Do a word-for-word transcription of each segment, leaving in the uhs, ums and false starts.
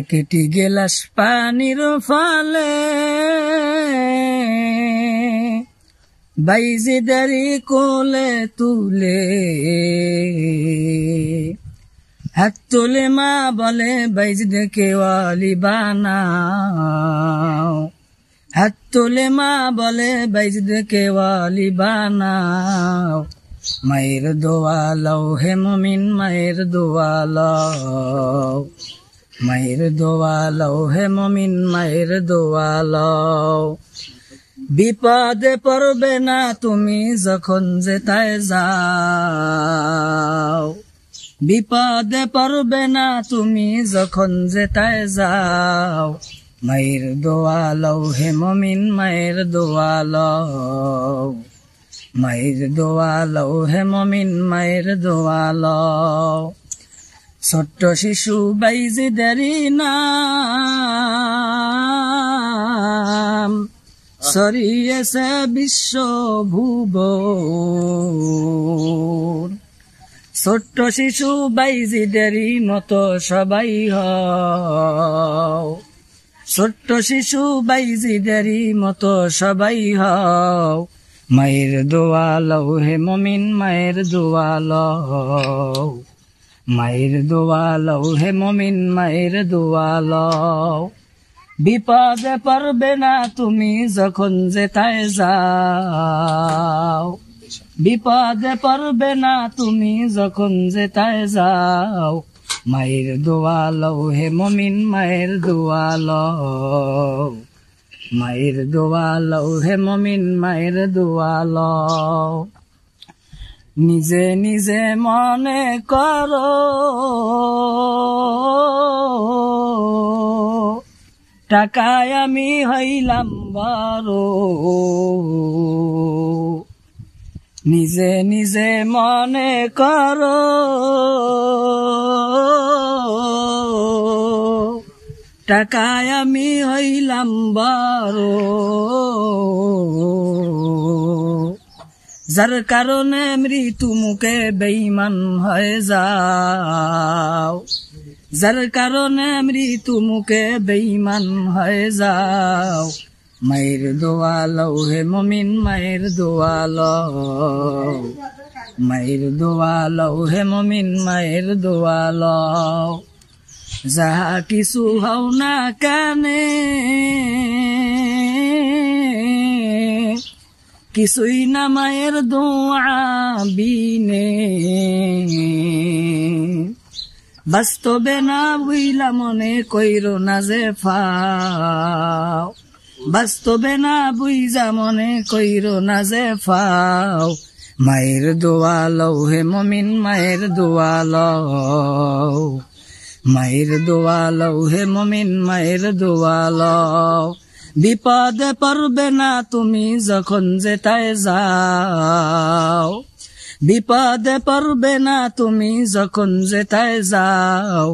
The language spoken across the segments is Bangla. एकटी गिलास पानीर फाले বাইজিদারি কোলে তুলে হাত তোলে মা বলে বাইজিদাকে ওয়ালি বানাও, হাত তোলে মা বলে বাইজিদাকে ওয়ালি বানাও। মায়ের দোয়া লও হে মুমিন, মায়ের দোয়া লও, মায়ের দোয়া লও হে মুমিন, মায়ের দোয়া লও। বিপদে পড়বে না তুমি যখন যেতায় যাও, বিপদে পড়বে না তুমি যখন যেতায় যাও। মায়ের দোয়া লও হে মুমিন, মায়ের দোয়া লও, মায়ের দোয়া লও হে মুমিন, মায়ের দোয়া লও। ছোট্ট শিশু বাইজিদারি নাম সরিয়েছে বিশ্ব ভুবন, ছোট্ট শিশু বাইজিদারি মতো সবাই হও, ছোট্ট শিশু বাইজিদারি মতো সবাই হও। মায়ের দোয়া লও হে মুমিন, মায়ের দোয়া লও, মায়ের দোয়া লও হে মুমিন, মায়ের দোয়া লও। বিপদে পড়বে না তুমি যখন যেতায় যাও, বিপদে পড়বে না তুমি যখন যেতায় যাও। মায়ের দোয়া লও হে মুমিন, মায়ের দোয়া লও, মায়ের দোয়া লও হে মুমিন, মায়ের দোয়া লও। নিজে নিজে মনে করো টাকায় আমি হইলাম বড়, নিজে নিজে মনে করো টাকায় আমি হইলাম বড়। যার কারণে মৃত্যু মুখে বেঈমান হয়ে যাও, যার কারণে মৃত্যু মুখে বেঈমান হয়ে যাও। মায়ের দোয়া লও হে মুমিন, মায়ের দোয়া লও, মায়ের দোয়া লও হে মুমিন, মায়ের দোয়া লও। যাহা কিছু হও না কানে কিছুই না মায়ের দোয়া বিনে, বাস্তবে না বুইলা মনে কইরো না যে ফাও, বাস্তবে না বুইজা মনে কইরো না যে ফাও। মায়ের দোয়া লও হে মুমিন, মায়ের দোয়া লও, মায়ের দোয়া লও হে মুমিন, মায়ের দোয়া লও। বিপদে পড়বে না তুমি যখন যেতায় যাও, বিপদে পড়বে না তুমি যখন যেতায় যাও।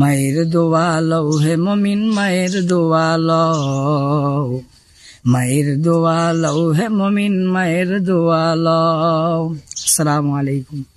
মায়ের দোয়া লও হে মুমিন, মায়ের দোয়া লও, মায়ের দোয়া লও হে মুমিন, মায়ের দোয়া লও। আসসালামু আলাইকুম।